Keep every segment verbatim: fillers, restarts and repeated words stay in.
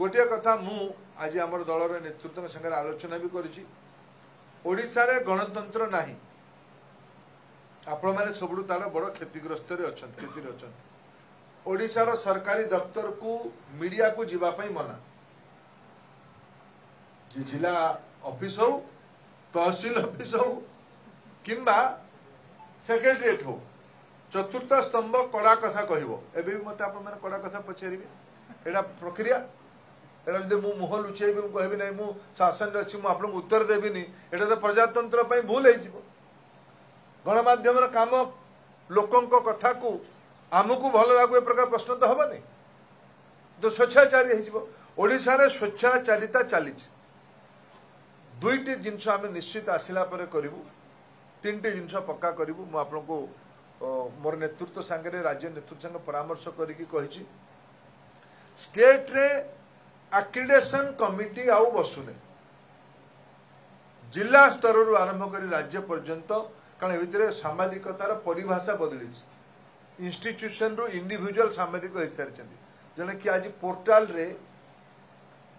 गोटे कथा मु आज आम दल नेतृत्व संगे आलोचना भी कर गणतंत्र ना आपण मैंने सबुठ तार बड़ क्षतिग्रस्त क्षतिर अच्छा ओडिशार सरकारी दफ्तर को मीडिया को जीवाई मना जिला ऑफिस हो तहसील ऑफिस हो किंबा सेक्रेटेरिएट हो चतुर्थ स्तंभ कड़ा कथा कह एबे मत आप कड़ा कथा पचारे एटा प्रक्रिया एटा जब मुझे मुह लुचेबी कह ना मु शासन अच्छी मुझे उत्तर देवीनि एटा तो प्रजातंत्र पई भूल हो गणमाध्यम काम लोकों कथा को आमको भल लागू ए प्रकार प्रश्न तो हेनी तो स्वेच्छाचारी ओडिशारे स्वेच्छाचारिता चली दुईटी जिनस आम निश्चित आसला करूँ तीन टी जिनस पक्का करूँ मुझे मोर नेतृत्व सांगे राज्य नेतृत्व सांगे परामर्श करी स्टेट रे आक्रिडेसन कमिटी आउ बसुने जिला स्तर आरंभ कर राज्य पर्यंत कारण भितर सांबादिकतार परिभाषा बदली इंस्टिट्यूशन रु इंडिविजुअल सांबादिक हो सारी जेने कि आज पोर्टाल रे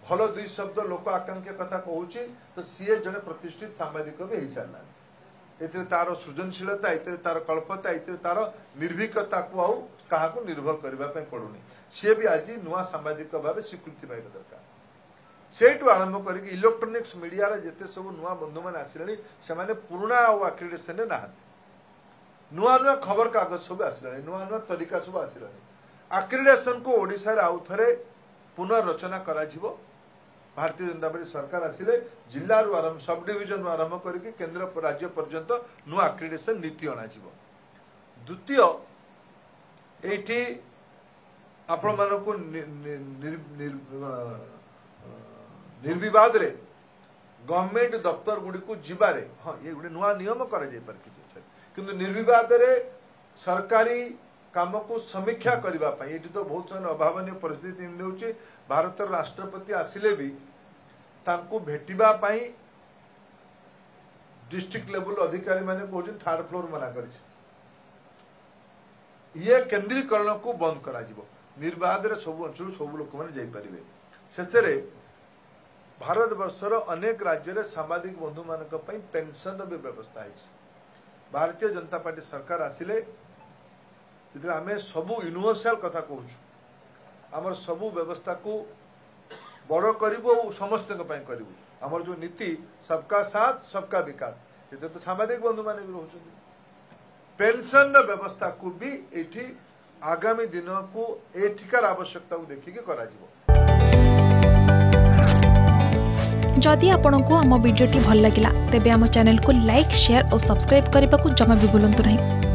भल दुई शब्द लोक आकांक्षा कथा कहूँ तो सीए जड़े प्रतिष्ठित सांबादिक भी हो सारा ये तार सृजनशीलता ये तार कल्पता ये तार निर्भीकता को आउ क्या निर्भर करने पड़ूनी सी भी आज नुआ सांबादिक भाव स्वीकृति पाइबा दरकार सेठू आरंभ कर इलेक्ट्रोनिक्स मीडिया जिते सब नुआ बंधु मैंने आसने पुराणा आउ आक्रेडिशन ना नुआ नुआ खबर कागज सब आसला नुआ नुआ तरीका सब आसला आक्रिडेसन को ओडिशा आउ थे पुनर्रचना करा जीवो भारतीय जनता पार्टी सरकार आसिले जिल्ला रु आरंभ सब डिविजन आरंभ करके केंद्र राज्य पर्यंत नुआ आक्रिडेसन नीति अणा जीवो द्वितीय एठी आपण मानको निर्विवाद रे गवर्नमेंट दफ्तर गुडी को जिबारे हां ये गुडी नुआ नियम करा जे परकी किंतु निर्विवाद रे सरकारी काम को समीक्षा करने तो बहुत अभावन परिस्थिति हो भारत राष्ट्रपति आसिले भी भेटवा डिस्ट्रिक्ट लेवल अधिकारी माने कहते थर्ड फ्लोर मना कर केंद्रीकरण को बंद कर निर्विवाद रे सब अंचल सब लोक मैंने शेषे भारत वर्षर अनेक राज्य सांबादिक बंधु मान पेंशन भी व्यवस्था है भारतीय जनता पार्टी सरकार आसिले जितने आम सबू यूनिवर्सल कथा कहूँ आमर सबू व्यवस्था को बड़ करूँ और समस्त करूँ आमर जो नीति सबका साथ सबका विकास ये तो सांबादिक बंधु मान भी रोच पेंशन व्यवस्था को भी ये आगामी दिन को एठिकार आवश्यकता को देखिकी करा जीवो। जदि आपण को आम वीडियो भल लगा तेब आम चैनल को लाइक शेयर और सब्सक्राइब करने को जमा भी भूलु नहीं।